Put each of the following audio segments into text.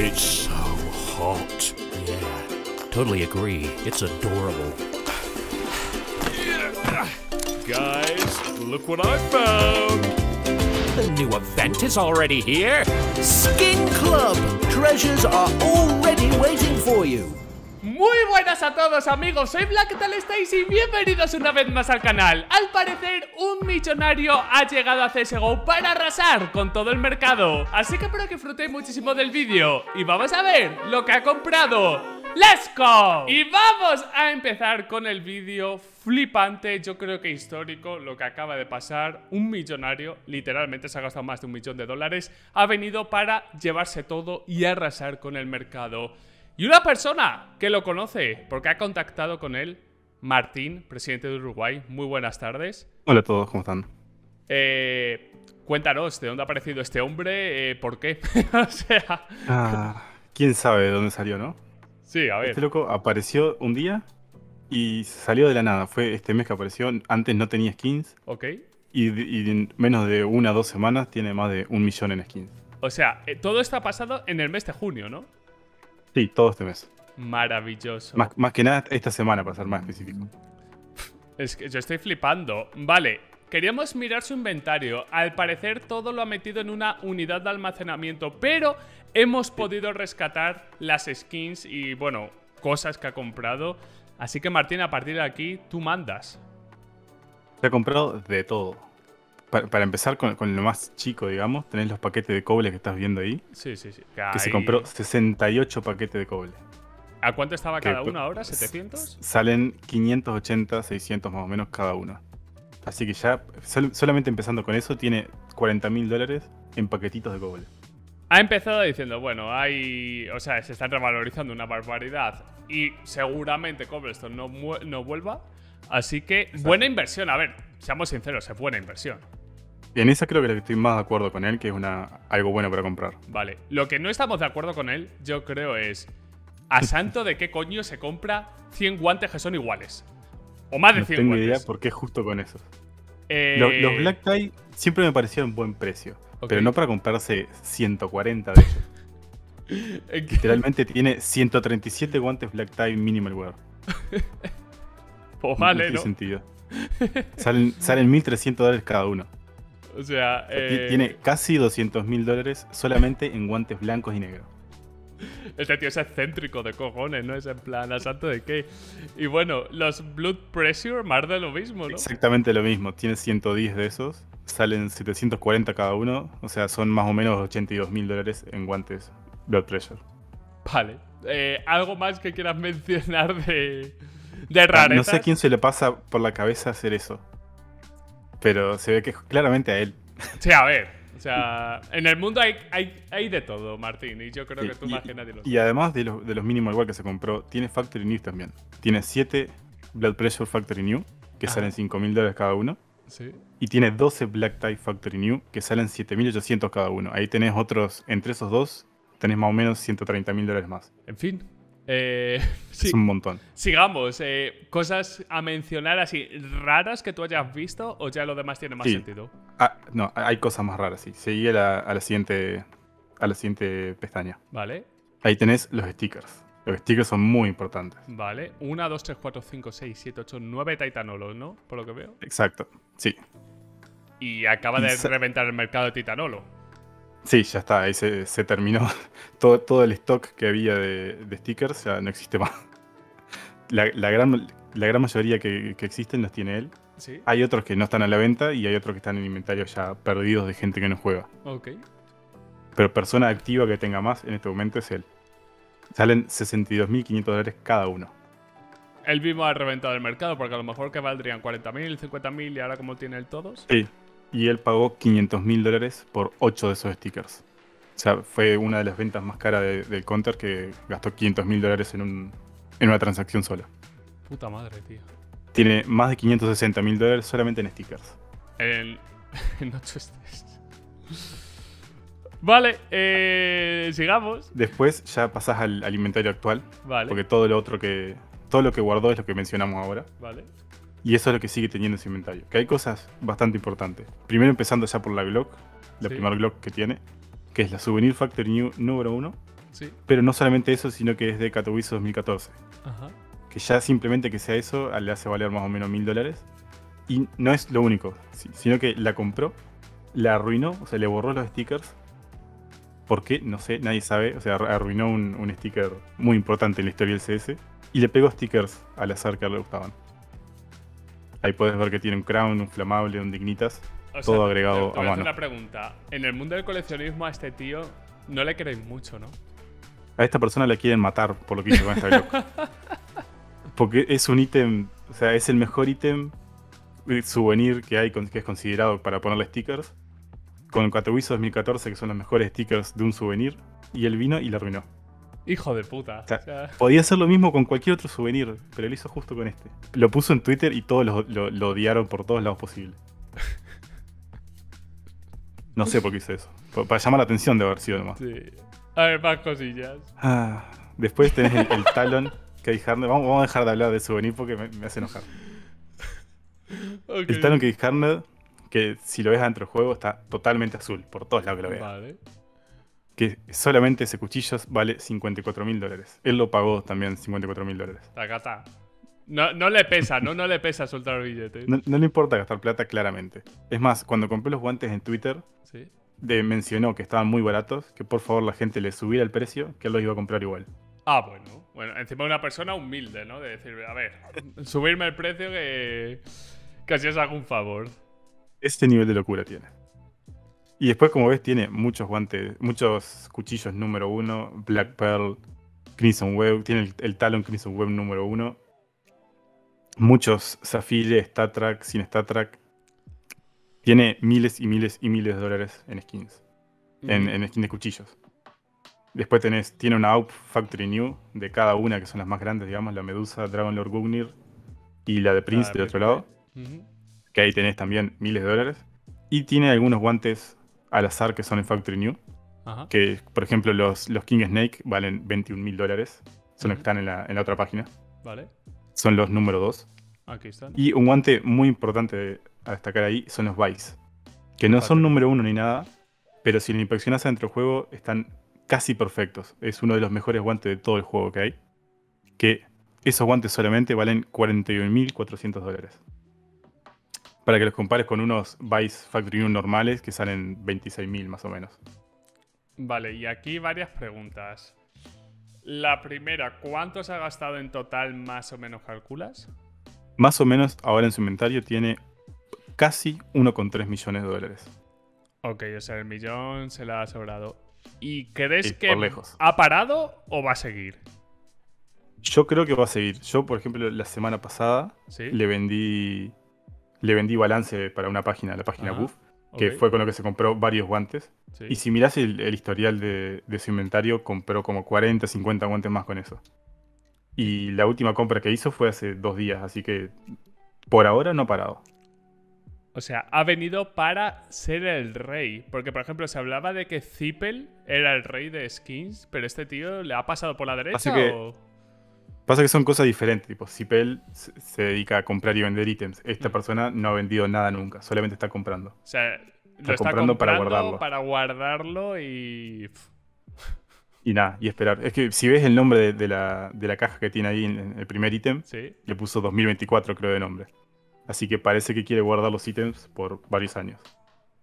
It's so hot. Yeah, totally agree. It's adorable. Yeah. Guys, look what I found! The new event is already here. Skin Club! Treasures are already waiting for you. Muy buenas a todos, amigos, soy Black, ¿qué tal estáis? Y bienvenidos una vez más al canal. Al parecer, un millonario ha llegado a CSGO para arrasar con todo el mercado, así que espero que disfrutéis muchísimo del vídeo. Y vamos a ver lo que ha comprado. ¡Let's go! Y vamos a empezar con el vídeo flipante, yo creo que histórico, lo que acaba de pasar. Un millonario, literalmente se ha gastado más de $1 millón, ha venido para llevarse todo y arrasar con el mercado. Y una persona que lo conoce, porque ha contactado con él, Martín, presidente de Uruguay. Muy buenas tardes. Hola a todos, ¿cómo están? Cuéntanos, ¿de dónde ha aparecido este hombre? ¿Por qué? O sea... ¿quién sabe de dónde salió, no? Sí, a ver. Este loco apareció un día y salió de la nada. Fue este mes que apareció. Antes no tenía skins. Ok. Y en menos de 1 o 2 semanas tiene más de 1 millón en skins. O sea, todo esto ha pasado en el mes de junio, ¿no? Sí, todo este mes. Maravilloso. Más que nada esta semana, para ser más específico. Es que yo estoy flipando. Vale, queríamos mirar su inventario. Al parecer todo lo ha metido en una unidad de almacenamiento, pero hemos podido rescatar las skins y, bueno, cosas que ha comprado. Así que, Martín, a partir de aquí, tú mandas. Se ha comprado de todo. Para empezar con lo más chico, digamos, tenés los paquetes de cobre que estás viendo ahí. Sí, sí, sí. Que se compró 68 paquetes de cobre. ¿A cuánto estaba cada uno ahora? ¿700? Salen 580, 600 más o menos cada uno. Así que ya, solamente empezando con eso, tiene $40.000 en paquetitos de cobre. Ha empezado diciendo, bueno, hay... O sea, se están revalorizando una barbaridad y seguramente Cobblestone no vuelva. Así que, exacto, buena inversión. A ver, seamos sinceros, es buena inversión. En esa creo que estoy más de acuerdo con él, que es algo bueno para comprar. Vale, lo que no estamos de acuerdo con él, yo creo, es... ¿A santo de qué coño se compra 100 guantes que son iguales? O más de 100 guantes. No tengo idea por qué justo con eso. Los Black Tie siempre me parecieron buen precio. Okay. Pero no para comprarse 140 de ellos. Literalmente tiene 137 guantes Black Tie Minimal Wear. Pues vale, ¿no? Tiene sentido. Salen $1.300 cada uno. O sea, tiene casi $200.000 solamente en guantes blancos y negros. Este tío es excéntrico de cojones, ¿no? Es en plan, ¿a santo de qué? Y bueno, los Blood Pressure, más de lo mismo, ¿no? Exactamente lo mismo. Tiene 110 de esos. Salen 740 cada uno. O sea, son más o menos $82.000 en guantes Blood Pressure. Vale. ¿Algo más que quieras mencionar de rarezas? No sé quién se le pasa por la cabeza hacer eso. Pero se ve que es claramente a él. Sí, a ver. O sea, en el mundo hay de todo, Martín, y yo creo que tú más que nadie lo sabes. Y además de los mínimos igual que se compró, tiene Factory New también. Tiene 7 Blood Pressure Factory New, que salen $5.000 cada uno. Sí. Y tiene 12 Black Tie Factory New, que salen 7.800 cada uno. Ahí tenés otros, entre esos dos, tenés más o menos $130.000 más. En fin. Sí. Es un montón. Sigamos. Cosas a mencionar así raras que tú hayas visto, o ya lo demás tiene más sentido. No, hay cosas más raras, sí. Seguí a la siguiente pestaña. Vale. Ahí tenés los stickers. Los stickers son muy importantes. Vale. 1, 2, 3, 4, 5, 6, 7, 8, 9 Titan Holo, ¿no? Por lo que veo. Exacto, sí. Y acaba de reventar el mercado de Titan Holo. Sí, ya está, ahí se terminó todo el stock que había de stickers, ya no existe más. La gran mayoría que existen los tiene él. ¿Sí? Hay otros que no están a la venta y hay otros que están en inventario ya perdidos de gente que no juega. Ok. Pero persona activa que tenga más en este momento es él. Salen $62.500 cada uno. Él mismo ha reventado el mercado porque a lo mejor que valdrían 40.000, 50.000 y ahora como tiene él todos. Sí. Y él pagó $500.000 por 8 de esos stickers. O sea, fue una de las ventas más caras del Counter, que gastó $500.000 en una transacción sola. Puta madre, tío. Tiene más de $560.000 solamente en stickers. En 8 stickers. Vale, sigamos. Después ya pasás al inventario actual. Vale. Porque todo lo que guardó es lo que mencionamos ahora. Vale. Y eso es lo que sigue teniendo en su inventario. Que hay cosas bastante importantes. Primero empezando ya por la Glock. La primer Glock que tiene. Que es la Souvenir Factory New número 1. Sí. Pero no solamente eso, sino que es de Katowice 2014. Ajá. Que ya simplemente que sea eso le hace valer más o menos $1000. Y no es lo único, sino que la compró, la arruinó, o sea, le borró los stickers. ¿Por qué? No sé, nadie sabe. O sea, arruinó un sticker muy importante en la historia del CS. Y le pegó stickers al azar que le gustaban. Ahí puedes ver que tiene un crown, un flamable, un dignitas. O todo sea, agregado te voy a mano. Hacer una pregunta. En el mundo del coleccionismo a este tío no le queréis mucho, ¿no? A esta persona la quieren matar por lo que hizo con esta Glock. Porque es un ítem, o sea, es el mejor ítem souvenir que hay, que es considerado para ponerle stickers. Con el Katowice 2014, que son los mejores stickers de un souvenir. Y él vino y la arruinó. Hijo de puta. O sea, podía hacer lo mismo con cualquier otro souvenir, pero él hizo justo con este. Lo puso en Twitter y todos lo odiaron por todos lados posibles. No sé por qué hizo eso. Para llamar la atención de haber sido nomás. Sí. A ver, más cosillas. Ah, después tenés el Talon Kid Harner. Vamos a dejar de hablar de souvenir porque me hace enojar. Okay. El Talon Kid Harner, que si lo ves dentro del juego, está totalmente azul. Por todos lados que lo veas. Vale. Que solamente ese cuchillo vale $54.000. Él lo pagó también, $54.000. Tacata. No le pesa, ¿no? No le pesa soltar el billete. No le importa gastar plata, claramente. Es más, cuando compré los guantes en Twitter, ¿sí? Mencionó que estaban muy baratos, que por favor la gente le subiera el precio, que él los iba a comprar igual. Ah, bueno. Bueno, encima de una persona humilde, ¿no? De decir, a ver, subirme el precio que así os hago un favor. Este nivel de locura tiene. Y después, como ves, tiene muchos guantes, muchos cuchillos número 1, Black Pearl, Crimson Web, tiene el Talon Crimson Web número 1. Muchos zafires, StatTrak, sin StatTrak. Tiene miles y miles y miles de dólares en skins. En skins de cuchillos. Después tiene una AWP Factory New de cada una, que son las más grandes, digamos, la Medusa, Dragonlord Gugnir y la de Prince del otro lado. Que ahí tenés también miles de dólares. Y tiene algunos guantes al azar que son en Factory New. Ajá. Que, por ejemplo, los King Snake valen $21.000. Son los que están en la otra página. Vale. Son los número 2. Aquí están. Y un guante muy importante a destacar ahí son los Vice. Que no son número 1 ni nada, pero si lo inspeccionas dentro del juego están casi perfectos. Es uno de los mejores guantes de todo el juego que hay. Que esos guantes solamente valen $41.400. Para que los compares con unos Vice Factory 1 normales que salen $26.000 más o menos. Vale, y aquí varias preguntas. La primera, ¿cuánto se ha gastado en total más o menos calculas? Más o menos ahora en su inventario tiene casi 1,3 millones de dólares. Ok, o sea, el millón se la ha sobrado. ¿Y crees que ha parado o va a seguir? Yo creo que va a seguir. Yo, por ejemplo, la semana pasada le vendí balance para una página, la página Buff, que fue con lo que se compró varios guantes. ¿Sí? Y si mirás el historial de su inventario, compró como 40, 50 guantes más con eso. Y la última compra que hizo fue hace 2 días, así que por ahora no ha parado. O sea, ha venido para ser el rey. Porque, por ejemplo, se hablaba de que Zipel era el rey de skins, pero este tío le ha pasado por la derecha. Así que... Pasa que son cosas diferentes, tipo, Zipel se dedica a comprar y vender ítems. Esta persona no ha vendido nada nunca, solamente está comprando. O sea, está comprando para guardarlo. Y... Y nada, y esperar. Es que si ves el nombre de la caja que tiene ahí en el primer ítem, ¿sí? Le puso 2024 creo de nombre. Así que parece que quiere guardar los ítems por varios años.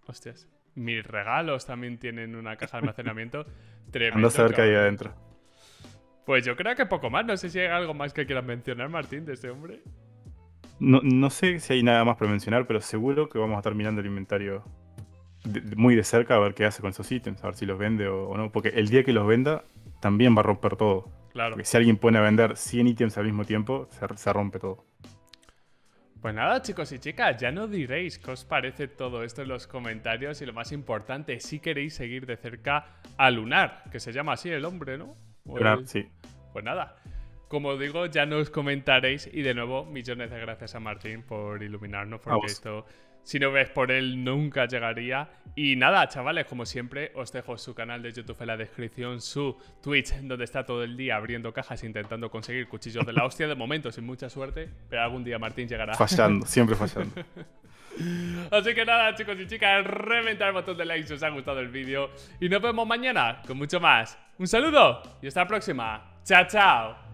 Hostias. Mis regalos también tienen una caja de almacenamiento tremenda. Anda a saber qué hay adentro. Pues yo creo que poco más. No sé si hay algo más que quieras mencionar, Martín, de este hombre. No sé si hay nada más para mencionar, pero seguro que vamos a estar mirando el inventario muy de cerca a ver qué hace con esos ítems, a ver si los vende o no. Porque el día que los venda, también va a romper todo. Claro. Porque si alguien pone a vender 100 ítems al mismo tiempo, se rompe todo. Pues nada, chicos y chicas, ya no diréis qué os parece todo esto en los comentarios. Y lo más importante, si queréis seguir de cerca a Lunar, que se llama así el hombre, ¿no? Sí. Pues nada, como digo, ya nos comentaréis. Y de nuevo, millones de gracias a Martín por iluminarnos, porque esto, si no ves por él, nunca llegaría. Y nada, chavales, como siempre, os dejo su canal de YouTube en la descripción, su Twitch, donde está todo el día abriendo cajas, intentando conseguir cuchillos de la hostia. De momento, sin mucha suerte, pero algún día Martín llegará. Fallando, siempre fallando. Así que nada, chicos y chicas, reventad el botón de like si os ha gustado el vídeo. Y nos vemos mañana con mucho más. Un saludo y hasta la próxima. Chao, chao.